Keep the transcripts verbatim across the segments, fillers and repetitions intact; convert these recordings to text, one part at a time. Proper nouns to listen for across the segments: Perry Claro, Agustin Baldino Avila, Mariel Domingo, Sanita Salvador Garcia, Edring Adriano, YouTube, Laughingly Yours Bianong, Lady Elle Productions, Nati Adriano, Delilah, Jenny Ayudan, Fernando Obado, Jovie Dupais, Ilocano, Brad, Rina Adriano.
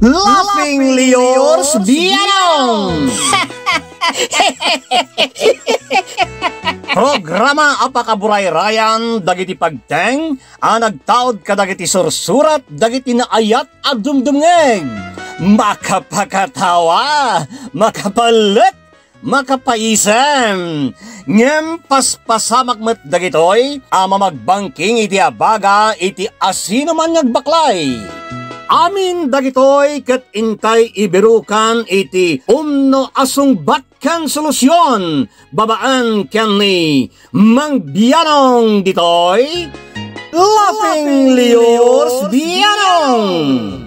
Laughingly Yours Bianong. Programa apakaburay rayan dagiti pagteng ang nagtaod ka dagiti sursurat dagiti naayat at dumdumeng makapakatawa, makapalit, makapaisem. Ngem paspasamak met dagitoy ama magbangking iti abaga iti asino man nagbaklay. Amin dagitoy ket intay ibirukan iti umno asungbat kan solusyon babaan ken ni Mang Bianong ditoy Laughingly Yours Bianong.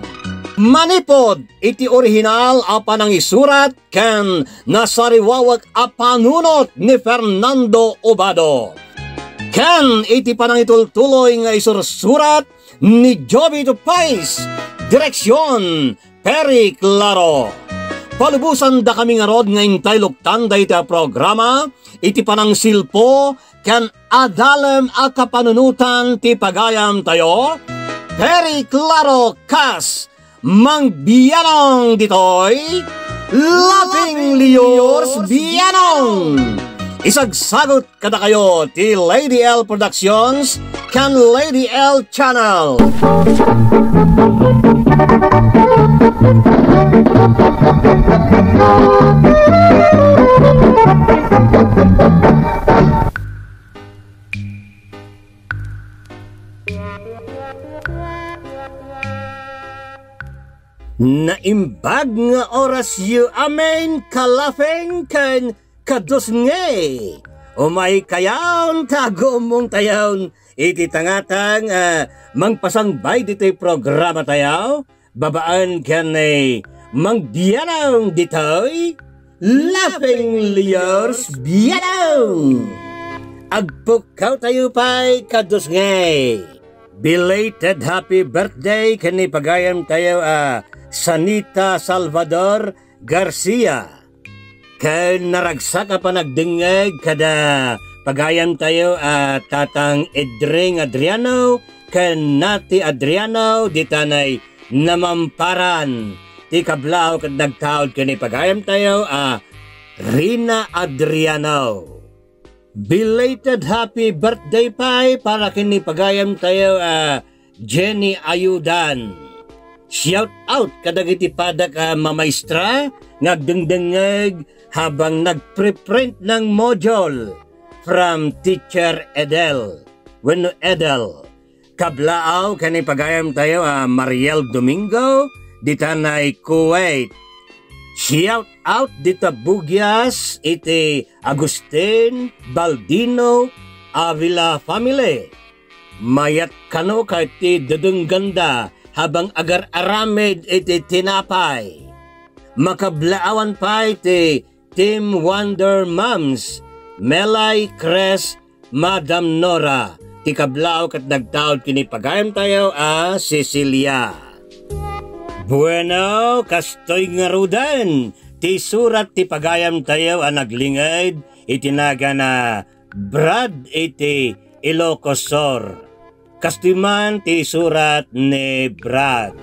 Manipod iti orihinal apanang isurat ken nasariwawag apanunot ni Fernando Obado. Ken iti panang itultuloy nga isursurat ni Jovie Dupais. Direksyon Perry Claro. Palubusan da kami nga rod nga intay luktan da iti programa iti panang silpo ken adalem a kapanunutan ti pagayam tayo. Perry Claro kas Mang Bianong ditoy Laughingly Yours Bianong. Isagsagot kada kayo ti Lady Elle Productions kan Lady Elle Channel. Naimbag nga oras yu amen kalafeng ken kadus ngay umay kayaon tago mong tayaon iti tangatang uh, mangpasangbay dito'y programa tayaw babaan kanay Mang Bianong dito'y Laughingly Yours Bianong. Agpukaw tayo pa'y kadus ngay. Belated happy birthday kani pagayam tayo a uh, Sanita Salvador Garcia. Ken naragsak a panagdingeg kada pagayam tayo a uh, Tatang Edring Adriano ken Nati Adriano ditanay namamparan ti kablaw ket nagtaod kani pagayam tayo a uh, Rina Adriano. Belated happy birthday pa'y para kini pagayam tayo a uh, Jenny Ayudan. Shout out kadagiti padak uh, mamaestra ngagdengdengeg habang nagpreprint ng module from teacher Edel wenno Edel. Kablaaw kani pagayam tayo a uh, Mariel Domingo ditanay Kuwait. Shout out dita Bugyas iti Agustin Baldino Avila family. Mayat kano ka iti dadung ganda habang agar aramid iti tinapay. Makablaawan pa iti Team Wonder Moms Melay Cres Madam Nora. Tikablaaw kat nagtaod kini pagayam tayo a Cecilia. Bueno, kastoy nga rudan ti surat ti pagayam tayo ang naglingid itinaga na Brad iti Ilocosor. Kastoy man ti surat ni Brad.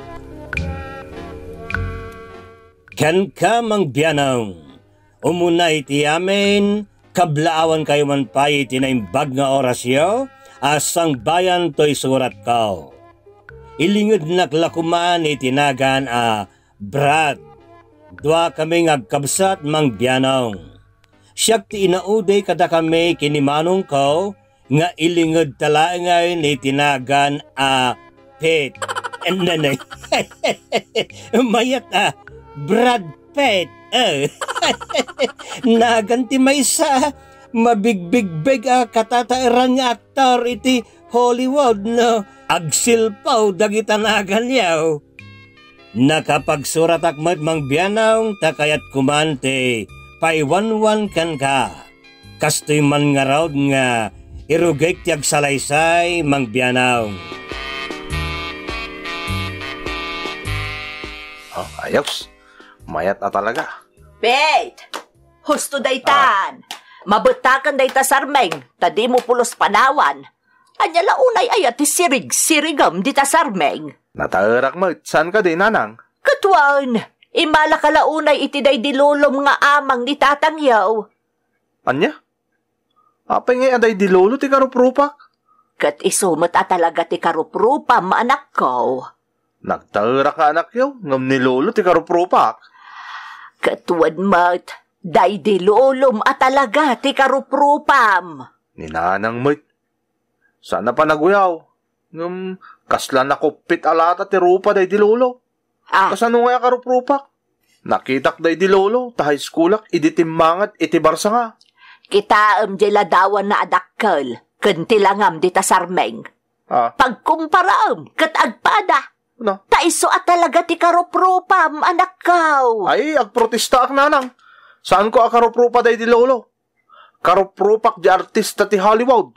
Ken ka Mang Bianong umuna iti amin kablaawan kayo man pa iti naimbag nga orasyo asang bayan to'y surat kao. Ilingod naglakuman itinagan a Brad. Dua kami ngagkabsat Mang Bianong. Siyak ti inauday kada kami kinimanong ko nga ilingod tala ngayon itinagan a Pet. Nanay. Mayat a Brad Pet. Naganti may sa mabigbig-big a katatairan nga aktor iti Hollywood no agsilpaw dagitanagan yaw. Nakapagsurat akmat Mang Bianong takayat kumante paiwanwan kan ka. Kastoy man nga raw nga irugek tiag salaysay Mang Bianong. Oh, ayos. Mayat na talaga. Wait! Husto daytan! Ah. Mabatakan day tasarmeng, tadi mo pulos panawan. Anya launay ayat ti sirig-sirigam di tasarmeng. Natarak mo, saan ka di nanang? Katuan, imala ka launay itiday dilulom nga amang ni tatangyaw. Anya? Apay ngay anday dilolo ti karuprupak? Kat isumat atalaga ti karuprupa maanak ko. Nagtarak ka anak yaw, ngam nilolo ti karuprupak. Katuan mat, day dilulom at talaga ti karuprupam. Ninanang mat, sana pa naguyaw. Ngam, kasla na kupit alata ti rupa day dilulom. Ah. Kasano nga karuprupak? Nakitak day dilolo, tahay skulak, iditimangat, itibarsa nga. Kitaam di ladawan na adakkal, kantilangam di tasarmeng. Ah. Pagkumparaam, katagpada. No. Taiso at talaga ti karuprupam, anak kaw. Ay, agprotesta ak nanang. Saan ko akaroprupa day di lolo? Karoprupak di artista ti Hollywood.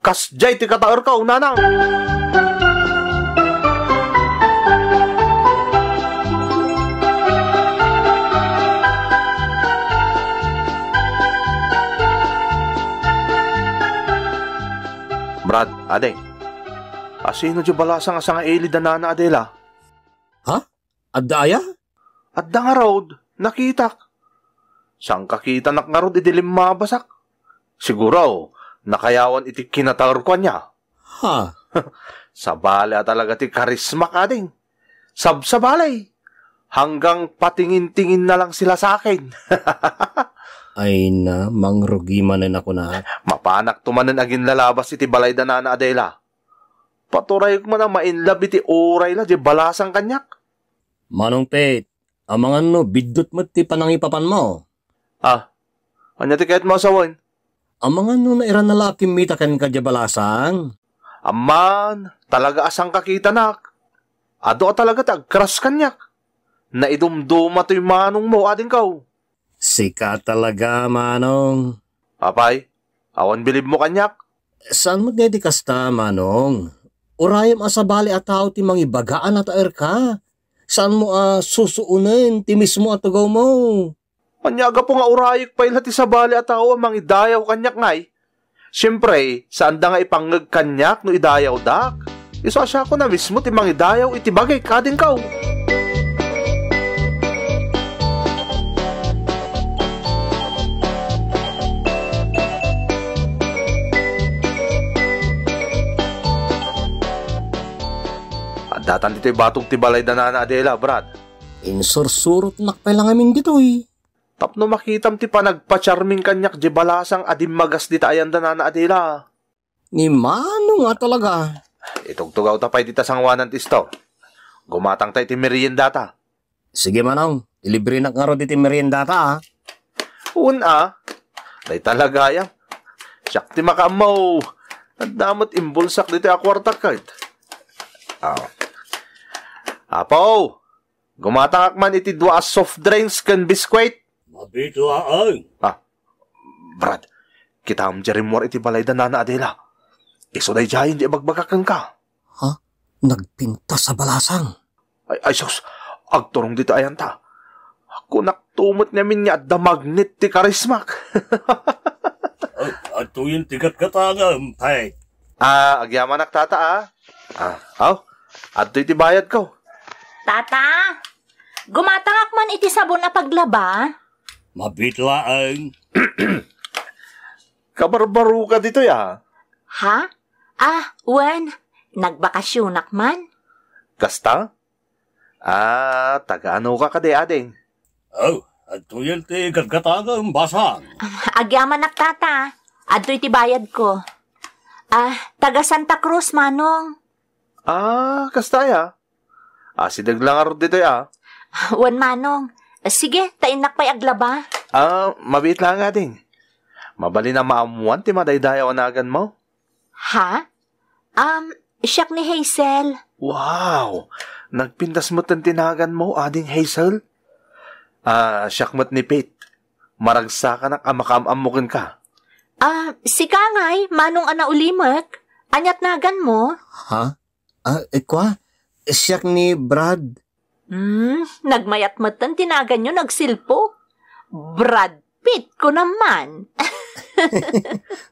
Kas jay ti kataor ka, nanang. Brad, ade. Asino di balasang asang aili danana, Adela? Ha? Adaya? Adang road. Nakitak. Sang kakita nakngarod iti lima basak. Siguro, nakayawan iti kinataor ko niya. Ha? Sabala talaga ti karisma ka ding. Sabsabalay. Hanggang patingin-tingin na lang sila sa akin. Ay na, mangrugi manan ako na. Mapanak tumanan agin lalabas iti balay danana, Adela. Paturay ko man ang mainlab iti oray la di balasang kanyak. Manong pet, amangan no, bidot mo ti panangipapan mo. Ah, anya ti kahit masawan? Amang ano na iran na laki mitakan ka di balasang? Aman, talaga asang kakita nak. Ado talaga tagkras kanyak. Naidumduma to'y manong mo, ading kaw. Sika talaga, manong. Papay, awan bilib mo kanyak. Saan mo nga di kasta, manong? Urayam asabali at tao ti mangibagaan at air ka. Saan mo ah, susuunin, timis mo at tugaw mo? Panyaga po nga urayik pa ilati sa bali at tao amang idayaw kanyak ngay. Siyempre, saan da nga ipangag kanyak no idayaw dak? Isasya ko na mismo timang idayaw itibagay kading kaw. Adatan dito'y batog tibalay danana, Adela, Brad. Insursurot nakpay lang amin dito'y. Tapno makitam ti panagpa-charming kanyak di balasang adim magas di tayan danana, Adela. Ni mano nga talaga. Itugtugaw tapay dita sangwanan ti store. Gumatang tayo ti meriendata. Sige manong, ilibre na nga ro di ti meriendata ah. Una, day talaga yan. Siyak ti makamaw. Nagdamot imbulsak dito akwarta kahit. Oh. Apo, gumatang akman iti dua soft drinks kan biskwit. Mabituaan. Ah, Brad, kita ang jerimor iti balay danana, Adela. Iso day jayin di bagbagakan ka. Ha? Nagpinta sa balasang. Ay, ay sus, agturong dito ayan ta. Kunak tumot namin niya at damagnet ti karismak. At tuyin tigat katanga, mpay. Ah, agyaman ak tata ah. Ah, aw, at iti bayad ko. Tata, gumatangak man iti sabon na paglaba. Mabitlaan. Kabarbaro ka dito ya. Ha? Ah, wen, nagbakasyonak man? Kasta? Ah, taga-ano ka kade, ading? Oh, ato yan ti gagatagang basang. Agyaman nak tata, ato iti bayad ko. Ah, taga Santa Cruz, manong. Ah, kasta ya. Ah, sidag lang aro dito ya. Wen, manong. Sige, tainak pa'y aglaba. Ah, mabit lang ating. Mabali na maamuan, ti madaydayaw anagan mo. Ha? Um, siyak ni Hazel. Wow! Nagpintas mo't ang tinagan mo, ading Hazel? Ah, siyak mo't ni Pete. Maragsakan ang amakamamukin ka. Ah, si Kangay, manong anaulimak. Anyat nagan mo? Ha? Ah, ikwa? Siyak ni Brad. Hmm, nagmayat matan tinagan nyo, nagsilpo. Brad Pitt ko naman.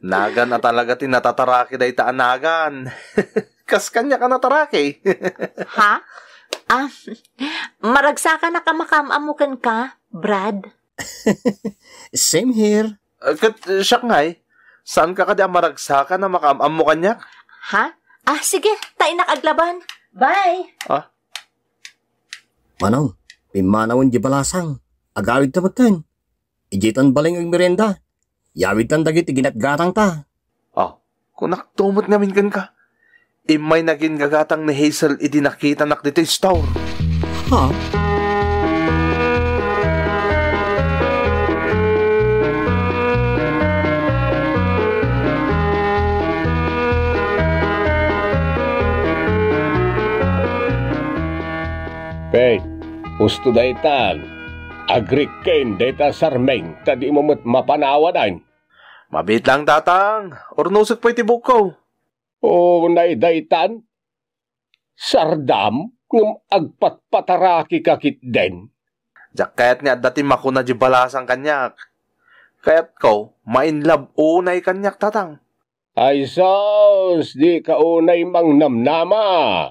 Nagan na talaga tinatataraki na itaanagan. Kas kanya ka nataraki. Ha? Ah, maragsakan na kamakamamukan ka, Brad? Same here. Uh, kat, uh, siya ngay, saan ka ka di maragsakan na makamamukan niya? Ha? Ah, sige, tayo nakaglaban. Bye! Ah? Manong, pimanawan di balasang. Agawid tamatan. Ijitan baling ang merenda. Yawid tan dagit iginatgatang ta. Ah, kung naktumot namin kan ka. Imay naging gagatang ni Hazel idinakita nak dito store. Ha? Pey, gusto daytan. Agrik kain dayta sarmeng tadi imamot mapanawadan. Mabit lang datang, or nosot po'y tibok ko. O naidaitan, sardam ng agpatpataraki kakit den. Diyak kaya't niya dati makuna di balasang kanyak. Kaya't ko, mainlab unay kanyak tatang. Ay saus, di ka unay mang namnama.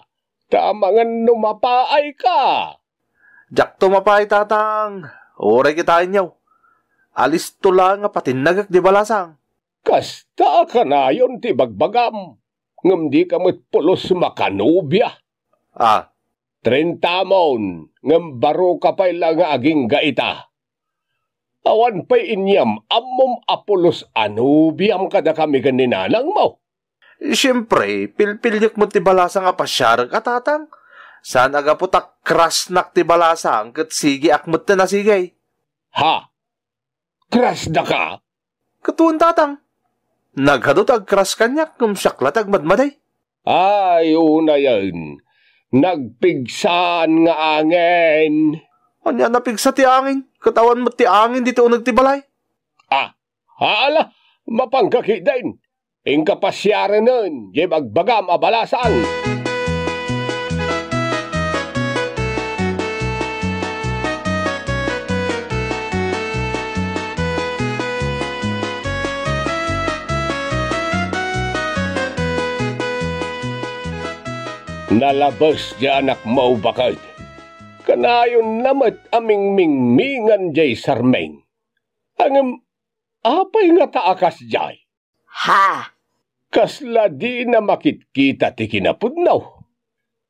Tamangan numapaay ka. Diyak tumapaay tatang, oray kitain niyo. Alis to lang pati nagak di balasang. Kasta ka na yun ti bagbagam. Ngam di ka matpulos makanubya. Ah? Trintamon, ngam baro ka pa'y lang aging gaita. Awan pa'y inyam, amom apulos anubyam kada kami ganinanang mo. Siyempre, pilpilyak mo tibalasang apasyar ka tatang. Saan aga po takras nak tibalasang kat sige akmat na nasigay. Ha? Kras na ka? Katuan tatang. Naghadot agkras kanyak ng siyaklat agmadmaday. Ay, una yan. Nagpigsaan nga angin. Anya napigsa ti angin? Katawan mo ti angin dito unag tibalay. Ah, haala, mapangkakidain. Ingkapasyaran nun, yung agbagam abalasaan. Nalabas di anak maubakad. Kanayon namat aming mingmingan jay sarmeng. Angam, apay nga taakas jay. Ha? Kasla di na makitkita ti kinapudnaw.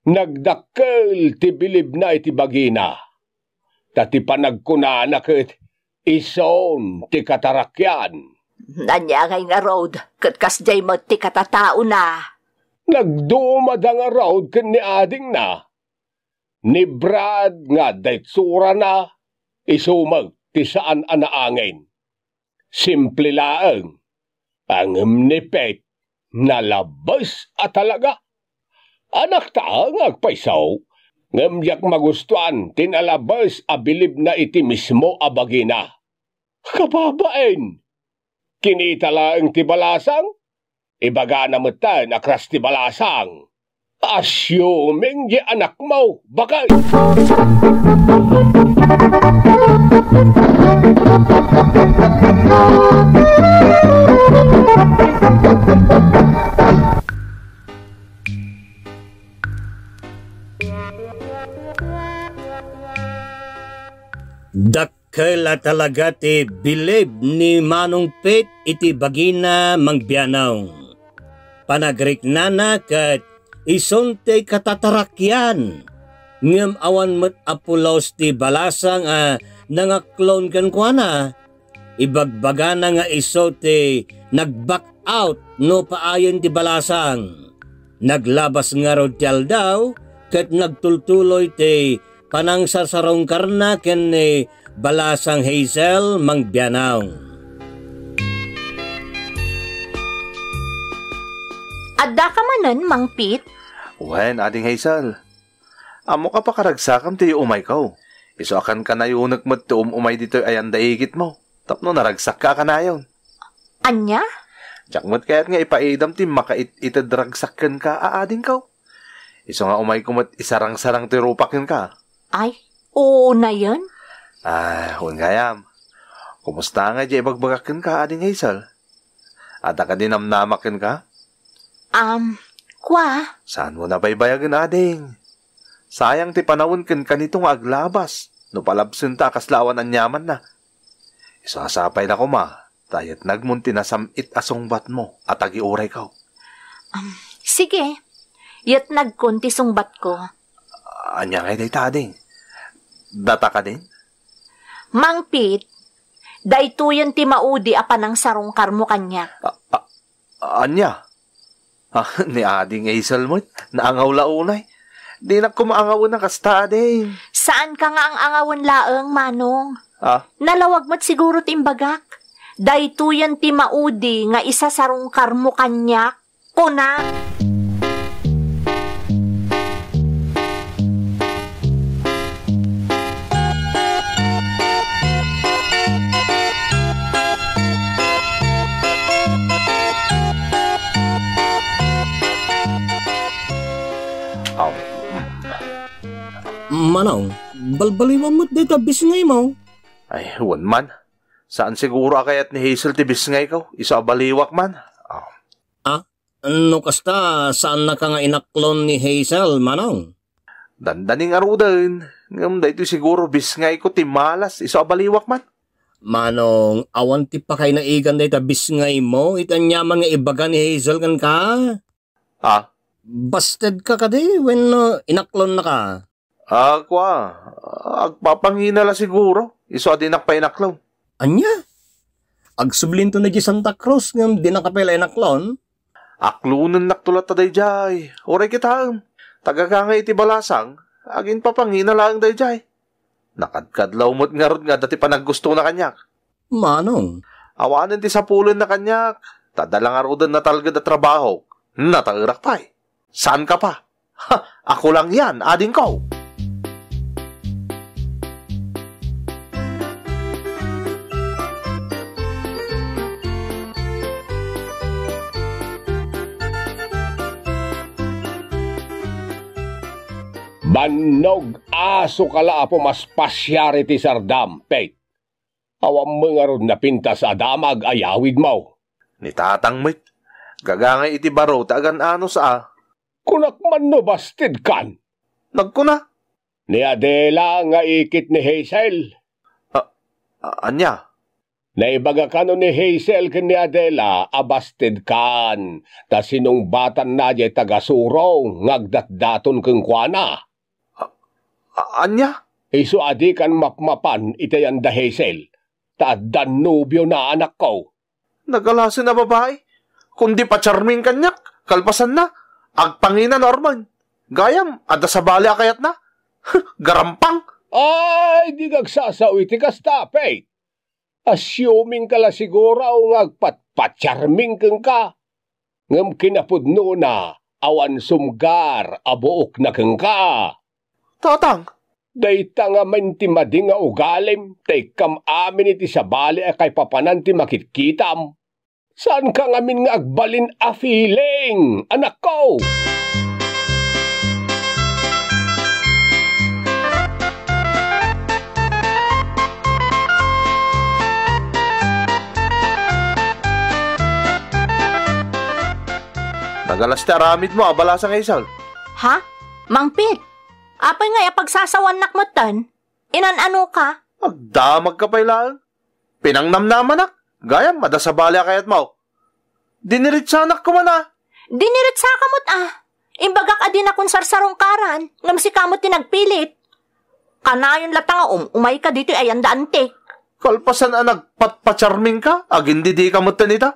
Nagdakkel ti bilib na iti bagina. Tati panagkuna nakit ison ti katarakyan. Nanyangay nga road, katkas jay mo ti katatao na. Nagdumadang arawd ka ni ading na. Ni Brad nga daitsura na isumag tisaan anaangin. Simple laang. Ang mnipet na labas at talaga. Anak taang agpaisaw. Ngamyak magustuhan tinalabas abilib na iti mismo abagina. Kababain. Kinita laang tibalasang. Ibaga na mata na kras ti balasang. Assuming di anak mo, bakal. Dakela talaga ti bilib ni Manong Pet iti bagina mangbianaw. Panagrik nana kat isonte katatarakyan. Ngam awan met apulos ti balasang a nangaklon kan kuana. Ibagbaga na nga isote nagback out no paayon ti balasang. Naglabas nga rod tiyal daw kat nagtultuloy ti panang sarsarong karna ken ni balasang Hazel mangbianaw. Adda ka manan, Mang Pit? Wen, ading Hazel. Amo ka pa karagsakam ti umay ko. Isuakan ka na yung nagmat ti umay dito ayan daigit mo. Tapno naragsak ka ka na yun. Anya? Jakmat kaya't nga ipaidam ti makaititadragsakkan ka aading ko. Iso nga umay ko mat isarang-sarang ti rupakin ka. Ay, oo na yan? Ah, huwag ngayam. Kumusta nga di ibagbagakin ka, ading Hazel? Ada ka dinamnamakin ka? Um, kwa? Saan mo na baybayagin, ading? Sayang ti panawunkin kanitong aglabas. No palabsin ta, kaslawan ang yaman na. Isasapay na ko, ma. Tayat nagmunti na samit asong bat mo at agiuray ka. Um, sige. Yat nagkunti sungbat ko. Uh, anya kay day ta, ading? Data ka din? Mang Pit, daytoyan ti maudi apanang sarungkar mo kanya. Uh, uh, anya? Ah, ni ading isal mo, naangaw launay. Di na kumaangaw na kasta, ading. Saan ka nga ang angawon laeng, Manong? Ah? Nalawag mo't siguro timbagak. Daytoyan ti maudi nga isa sarungkar mo kanya. Kuna! Manong, balbaliwan mo't dito bisngay mo. Ay, huwan man. Saan siguro akayat ni Hazel ti bisngay ko? Isa baliwak man. Oh. Ah, no kasta, saan na ka nga inaklon ni Hazel, Manong? Dandaning arudan. Ngam dito siguro bisngay ko ti malas. Isa baliwak man. Manong, awan ti pakay na igan dito bisngay mo. Itanyaman nga ibaga ni Hazel kan ka? Ah? Busted ka ka di when uh, inaklon na ka. Ah, kwa, agpapanghina la siguro. Iso di nakpainaklaw. Anya? Agsubliento na di Santa Cruz ng di nakapela inaklon? Aklunan naktulat na dayjay. Oray kitang. Tagakangay iti balasang. Agin papanghina lang dayjay. Nakadkadlaw mo't ngarod nga dati pa naggusto na kanyak. Manong? Awanan ti sapulan na kanyak. Tadalang arudan na talaga na trabaho. Natagirak pa eh. Saan ka pa? Ha, ako lang yan, ading ko. Banog aso kala apo mas pasyari ti sardampet. Awam mga ron na pintas adamag ayawid mo. Ni tatang mit, gagangay iti baro tagan ano sa kunak man no bastid kan. Nagkuna? Ni Adela nga ikit ni Hazel. Uh, uh, anya? Naibaga ka no ni Hazel ken ni Adela abastid kan. Ta sinong batan na di tagasuro ngagdatdaton keng kuana. Anya? Isu adi kan mapmapan itayan da Hazel. Taaddan nobyo na anak ko. Nagalasin na babae. Kundi pa charming kanyak. Kalpasan na. Agpangina Norman. Gayam, ada sa bali akayat na. Garampang. Ay, di kagsasawi ti kastapay. Assuming ka la siguro ngagpatpacharming keng ka. Ngam kinapudno na awan sumgar abuok na keng ka. Tatang. Dayta nga man ti mading nga ugalim, taykam amin iti sa bali ay kay papanan ti makitkitam. Saan ka ngamin nga agbalin a feeling, anak ko? Nagalas ti aramid mo, abalasang Hazel. Ha? Mang Pit? Apay nga apagsasawan nakmatan? Inan-ano ka? Magdamag ka pa'y lang. Pinangnamnaman nak. Gayam, madasabalya kayat mo. Diniritsanak ko man ah. Diniritsa ka mo't ah. Imbagak adin akong sarsarong karan. Ngam si kamot tinagpilit. Kanayon latang um, umay ka dito ay andaante. Kalpasan ang nagpatpacharming ka? Agindi di ka mo't tanita?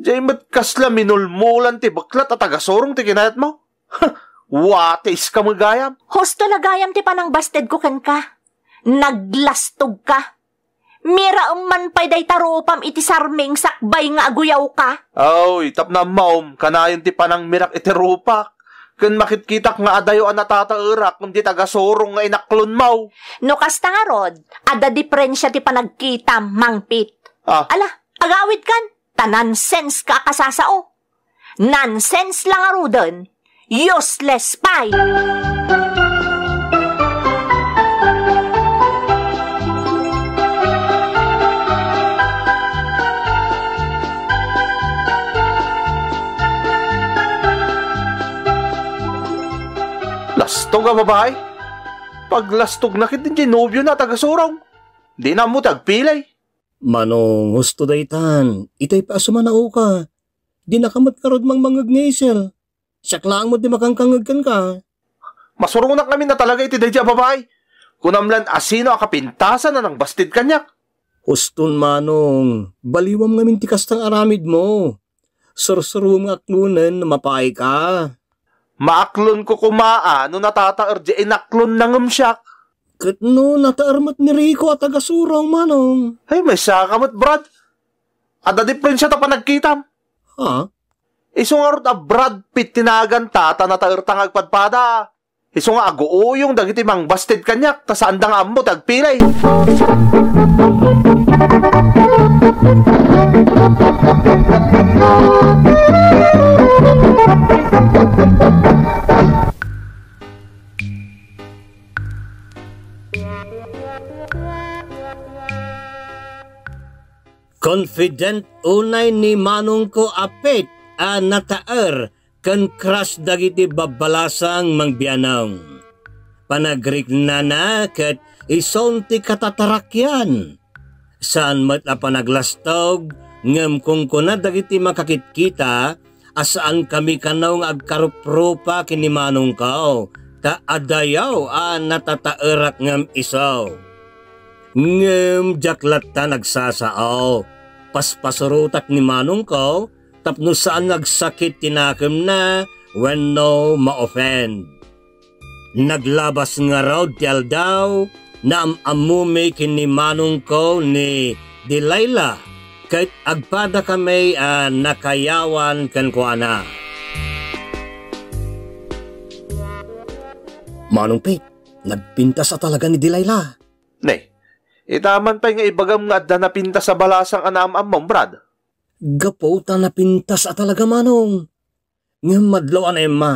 Diyay mo't kasla minulmulan ti baklat at agasorong ti kinayat mo? Ha! Watis ka mo, Gayam? Hosto na, Gayam, ti panang basted ko ken ka. Naglastog ka. Mira umman pa'y day taropam iti sarming sakbay nga aguyaw ka. Oy, tap na maum, kanayon ti panang mirak iti rupak. Kun makitkitak nga adayo ang natataerak, kundi tagasorong nga inaklon mau. No kastangarod, ada diferensya ti panagkita, Mang Pit. Ah? Ala, agawid kan? Tanansense ka kasasao. Nonsense lang arudan. Useless pie. Lastog ang babae. Paglastog na kit din Genovio na taga-surong. Di na mo tagpilay. Manong gusto daytan, itay pa sumanao ka. Di nakamot karod mang mangagnesel. Siyaklaan mo di makangkangagkan ka. Masurong na kami na talaga iti dayja babae. Kunamlan asino akapintasan na ng bastid kanyak. Huston manong, baliwam ngamin tikas ng aramid mo. Sursurum aklunan na mapay ka. Maaklon ko kumaa no natataar di inaklon ng umsyak. Kat no nataarmat ni Rico at agasurong manong. Ay may sakamot Brad. At na diferensya ta pa nagkitam. Ha? Isong arot a Brad Pitt tinagan tata nataar tangagpadpada. Iso nga agoo yung dagiti mang bastid kanyak ta saan da nga ammo tagpilay. Confident unay ni manong ko apet a nataer kan crush dagiti babalasang mang Bianong. Panagrik na na kat isonti katatarakyan. Saan mat a panaglastog ngam kung kuna dagiti makakitkita asaan kami kanaw nga agkaruprupa kinimanong kao ta adayaw a natataerak ngam isaw. Ngam jaklat ta nagsasaaw paspasurutak ni manong kao tapno saan nagsakit tinakam na when no ma-offend. Naglabas nga raw tiyal daw na am-amume kinimanong ko ni Delilah kahit agpada kami uh, nakayawan kankuana. Manong Pete, nagpintas sa talaga ni Delilah. Nay, itaman pa nga ibagam nga na napintas sa balasang anam-am mong Brad. Gapota na pintas at talaga manong. Ngam madlaw an Emma,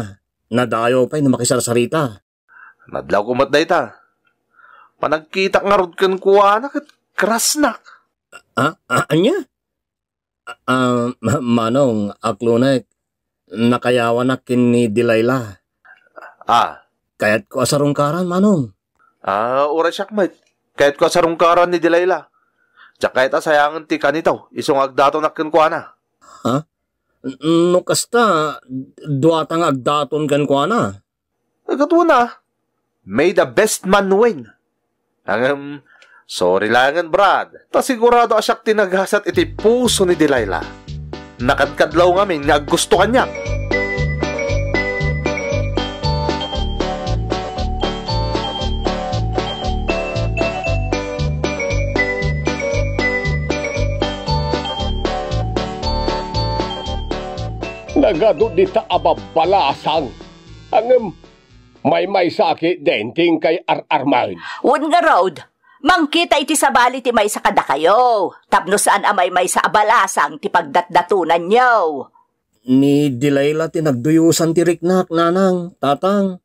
nadayo pa'y na makisarsarita. Madlaw kumatday ta. Panagkita nga rod kan kuha na kat krasnak. Ah, ah, anya? Ah, uh, manong, aklunek, nakayawan na kini Delilah. Ah? Kaya't ko asarungkaran manong. Ah, oras yakmat. Kaya't ko asarungkaran ni Delilah. Tsaka ita sayangan ti kanitaw, isong agdaton akin kuana. Ha? No kasta, duwatang agdaton kan kuana. Nagkatuwa na, may the best man win. Ang, um, sorry langan Brad, ta sigurado asyak tinaghasat iti puso ni Delilah. Nakadkadlaw ngamin nga gusto kanya. Nagado dita ababalasang. Ang may-may sakit denting kay ar-arman. Won nga road, mangkita iti sa bali ti may sakada kayo. Tapno saan amay may sa abalasang ti pagdatdatunan nyo. Ni Delilah tinagduyusan ti riknak, nanang, tatang.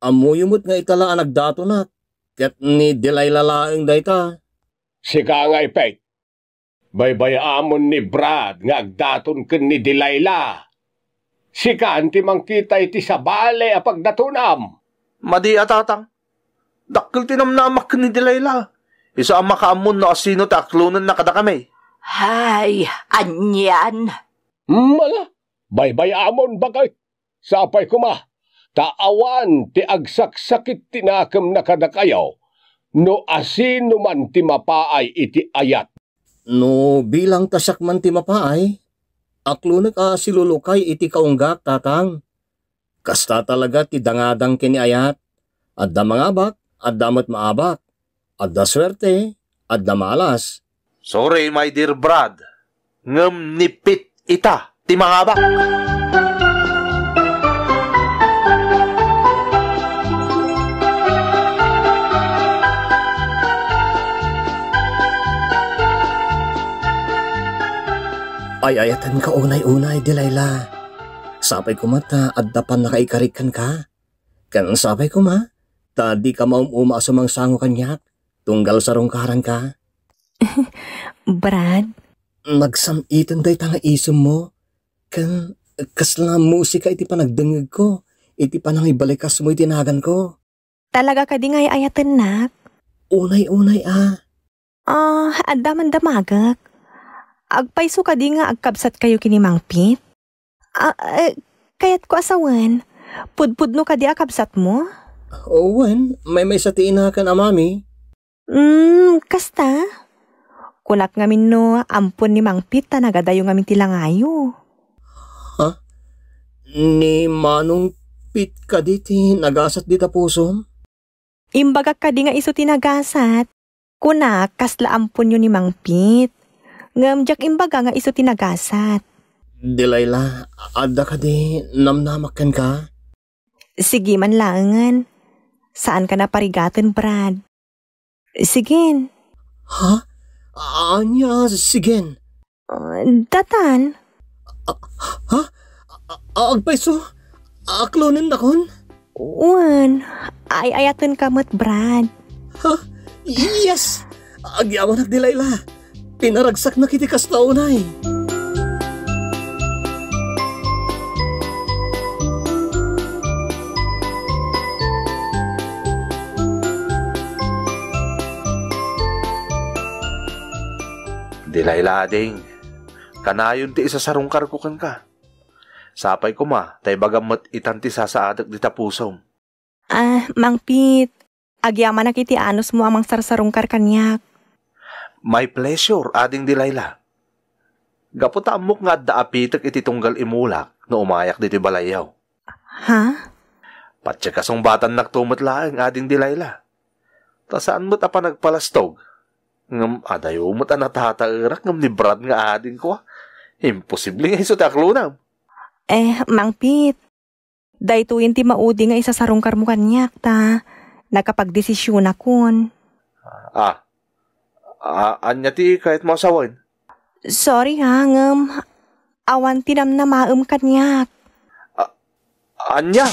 Amuyumot nga italaan nagdatunak. Ket ni Delilah laeng dayta. Sika nga ipek. Baybayamon ni Brad nga agdaton ken ni Delilah. Sikaan ti mangkita iti sa bale a pagdatunam. Madi atatang. Dakil tinamnamak ni Delilah. Isa ang makaamun na asino ta aklunan na kada kami. Hay, anyan. Mala, baybayamon bagay. Sapay kuma, taawan ti agsaksakit tinakam na kada kayo. No asino man ti mapaay iti ayat. No bilang tasak man ti mapaay. Aklunak a silulukay iti kaunggak tatang. Kasta talaga ti dangadang kiniayat. Adda mangabak, adda matmaabak. Adda swerte, adda malas. Sorry my dear Brad. Ngem nipit ita ti mangabak. Ay-ayatan ka unay-unay, Delilah. Sapay ko ma, ta, addapan na kaikarikan ka. Kanang sapay ko ma, ta, di ka maumuma sa mga sango kanyak. Tunggal sa rungkaran ka. Brad? Nagsamitan day ta nga isom mo. Kan, kasla musika iti panagdangag ko. iti panang ibalik kas mo itinagan ko. Talaga ka di nga ayatan nak? Unay-unay ah. Ah, uh, adaman-damagak. Agpaiso ka di nga agkabsat kayo kinimangpit? Ah, uh, uh, kaya't ko asawan. Pudpudno ka di akabsat mo? Owen, may may satiin na ka na mami. Hmm, kasta? Kunak ngamin no, ampun ni Mang Pita nagadayo ngamin tilangayo. Ha? Ni Manong Pit ka diti nagasat dita puso? Imbagak ka di nga iso tinagasat. Kunak kasla ampun yun ni Mang Pit. Ngamjak imbaga nga iso tinagasat. Delayla, ada ka di namnamakan ka? Sige man laangan. Saan ka na parigatin, Brad? Sigin. Ha? Anya, sigin. Uh, datan. Uh, ha? Agpaiso? Aklonin na kon? Uwan. Ay-ayatan kamot, Brad. Ha? Yes! Agyawan ak Delayla. Pinaragsak na kitikas na unay. Delayla ding, kanayon ti isasarong karkukan ka. Sapay ko ma, tay bagamat itanti sasaadak di tapusom. Ah, Mang Pit, agyaman na kiti anos mo amang sarsarong karkanyak. My pleasure, ading Delayla. Gaputamok nga da apitak ititunggal imulak na umayak diti balayaw. Ha? Patsyakasong batan nagtumatlaang ading Delayla. Tasaan mo't apa nagpalastog? Ngam adayo mo't anatatarak ngam ni Brad nga adin ko. Imposible nga iso taklunam. Eh, Mang Pit, daytoyin ti maudi nga isasarong karmukanyak ta. Nakapagdesisyon akon. Ah, ah anya ti kahit masawan. Sorry ha, ngam. Awan tinam na maam kanyak. Ah, anya!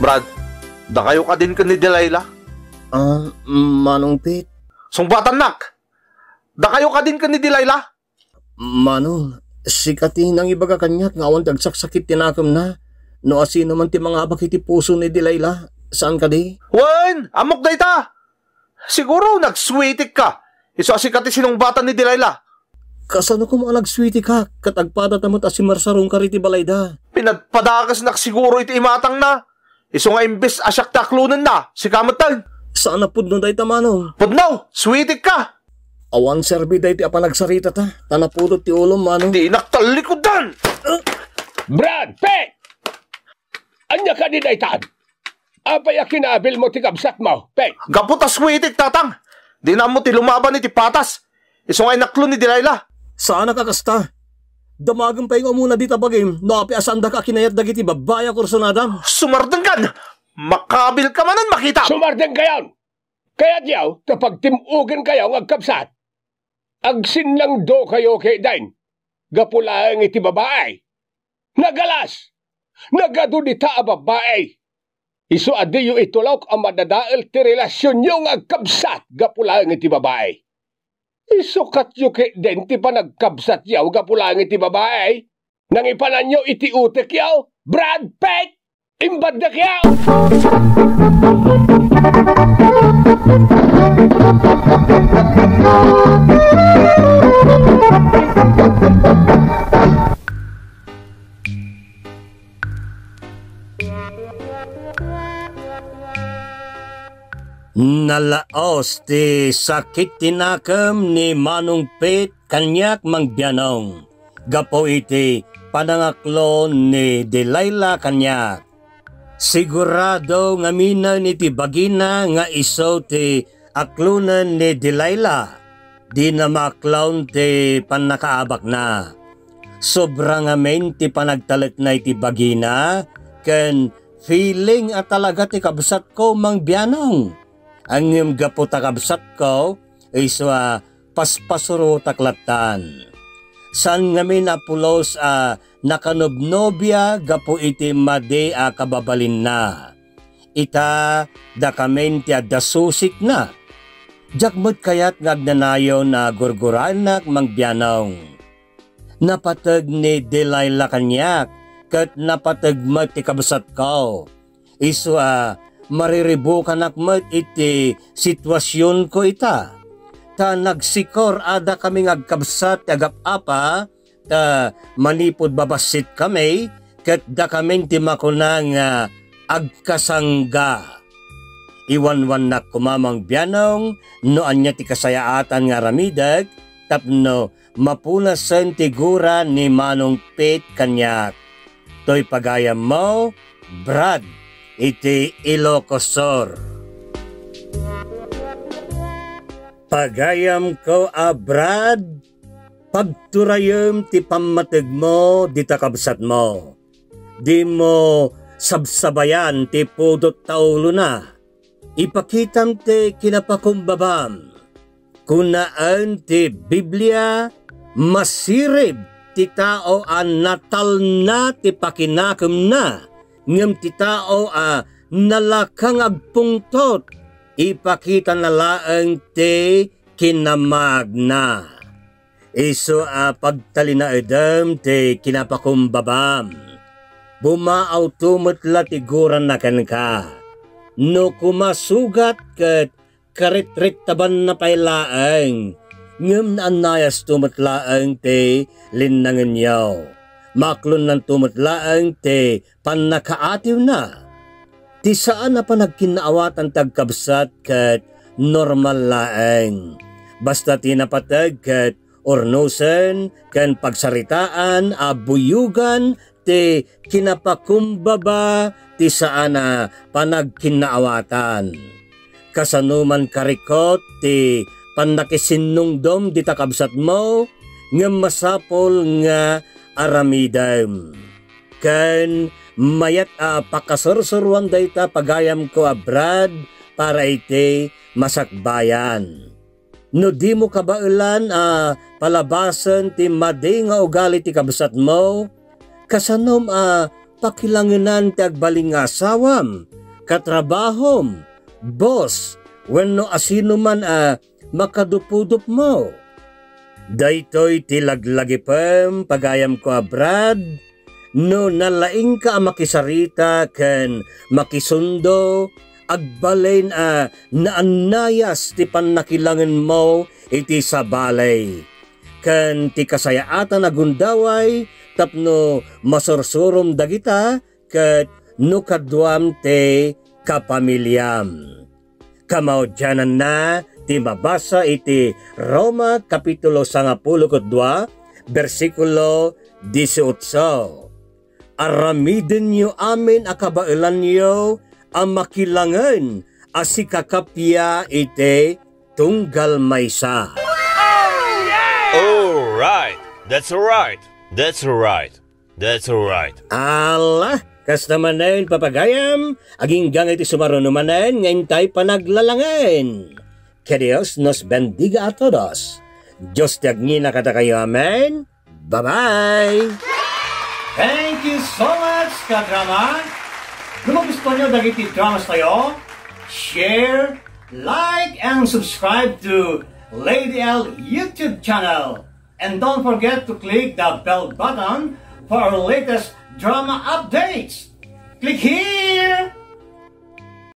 Brad, da kayo ka din ka ni Delayla? Ah, uh, Manong Pit? Sungbatan nak! Da kayo ka din ka ni Delayla? Manong, sikatin ang ibaga kanyak nga awan tagsaksakit tinakam na. No asino man ti mga abakiti puso ni Delayla. Saan ka di? Wen! Amok day ta! Siguro nagswitik ka. Iso asikati sinungbatan ni Delayla. Kasano ko mga nagswitik ka? Katagpada tamot asimarsarong kariti balay da. Pinagpadakas nak siguro iti imatang na. Iso nga imbes asyak taklunan na, si kamatan. Saan na pudno dahi tamano? Pudno! Sweetik ka! Awan serbi dahi ti apanagsarita ta. Tanapudot ti ulo, mano. Di nakalikodan! Uh. Brad, Pet! Anya ka ni daytaan? Apay a kinabil mo ti kabsat mo, Pet? Gaputa sweetik, tatang! Di na mo ti lumaban ni ti patas. Iso nga inaklon ni Delayla. Saan na kakasta? Damagan pa yung muna dita bagay, nakapiasan da ka kinayat dagiti babaya kursunada. Sumardeng kan! Makabil ka manan makita! Sumardeng kayon! Kaya diyaw, tapag timugan kayo ang agkapsat. Agsin lang do kayo kay dain. Gapulaang iti babae. Nagalas! Nagadunita a babae. Iso adiyo itulok ang madadael ti relasyon nyo ang agkapsat. Gapulaang iti babae. Isukat yu kay den ti panagkabsat yaw kapulangit ti babae. Nang ipanan nyo iti utek yaw, Brad Pitt! Imbadak yaw! Nalaos ti sakit tinakam ni Manong Pit kanyak Mang Bianong. Gapo iti panangaklon ni Delayla kanyak. Sigurado ngaminan iti bagina nga iso ti aklunan ni Delayla. Di na maklon ti panakaabak na. Sobra ngamin ti panagtalit na iti bagina. Ken feeling at talaga ti kabsat ko Mang Bianong. Ang yung gapo takabsat ko iswa paspasuro taklatan. San ngamin apulos a nakanobnobya gapu iti madea kababalin na. Ita dakamentya dasusik na. Jakmut kayat ngagnanayon na gurguranak mangbianong. Napatag ni Delilah kanyak kat napatag mat ikabasat ko. Isu a mariribukan akmat iti sitwasyon ko ita. Ta nagsikor ada kami ngagkabsat agap apa ta manipod babasit kami kat da kami timakunang uh, agkasangga. Iwanwan na kumamang bianong noan niya ti kasayaatan nga ramidag tapno mapunasan tigura ni Manong Pit kanyak. To'y pagayam mo, Brad, iti Ilocosor. Pagayam ko a Brad, pagturayam ti pamatig mo di takabsat mo. Di mo sabsabayan ti pudot taulo na. Ipakitam ti kinapakumbabam. Kunaan ti Biblia masirib ti tao a natal na ti pakinakam na. Ngam ti tao a nalakang agpungtot. Ipakita na laang te kinamag na. Iso a pagtalina edam te kinapakumbabam. Bumaaw tumutla tiguran na kanka. No kumasugat kat karitrit taban na pailaang. Ngam na anayas tumutlaang te linangin yaw. Maklon ng tumutlaang te panakaatiw na. Ti saan na panagkinaawat ang tagkabsat kat normal laeng. Basta tinapatag kat ornusen, kan pagsaritaan, abuyugan, ti kinapakumbaba, ti saan na panagkinaawatan. Kasanuman karikot, ti panakisinungdom di takabsat mo, nga masapol nga aramidam. Kan mayat a pakasursuruan dayta pagayam ko a Brad para iti masakbayan. No di mo kabailan a palabasan ti madi nga ugali ti kabsat mo, kasanom a pakilanginan ti agbaling asawam, katrabahom, boss, wenno asino man a makadupudup mo. Daytoy ti laglagipem pagayam ko a Brad, no nalaing ka makisarita ken makisundo agbalen a naannayas ti pannakilangin mo iti sa balay. Ken ti kasayaatan agundaway tapno masursurum dagita ket no kaduam te kapamilyam. Kamao dianan na ti mabasa iti Roma kapitulo sanga pulo ket dua bersikulo disootso. Aramidin niyo amin akabailan niyo ang makilangan asikakapya ite tunggal maysa. All right, that's all right, that's all right, that's all right. Allah, kasta manen papagayam, aging gang iti sumaruno manen ngayon tayo panaglalangan. Que Dios nos bendiga a todos. Diyos tiagnina kata kayo, amen. Bye-bye. Thank you so much, ka-drama! Kung gusto nyo dagiti dramas tayo, share, like, and subscribe to Lady Elle YouTube channel. And don't forget to click the bell button for our latest drama updates. Click here!